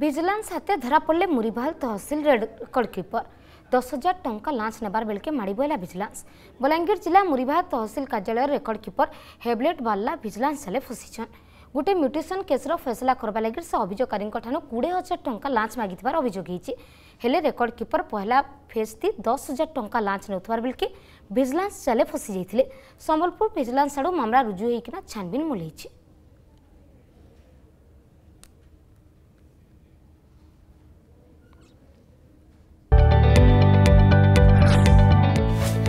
Vigilance हाथे धरा पड़े मुरीबहाल तहसिल रेकर्डकीपर 10,000 टंका लांच नेबार बेलके माड़ी बोला विजिलेंस। बलांगीर जिला मुरीबहाल तहसिल कार्यालय रेकर्डकीपर हेबलेट बाल्ला विजिलेंस जाले फसीछन। गोटे म्यूटेशन केसर फैसला करवा लगी से अभियोगकारी 20,000 टंका लांच मागिथबार अभियोग होईछि। हेले रेकर्डकीपर पहला फेजती 10,000 टंका लांच नेउथबार बेलके विजिलेंस जाले फसी जाइथिले। संबलपुर विजिलेंस आडू मामला रुजु होईकिना छानबीन मुलैछि।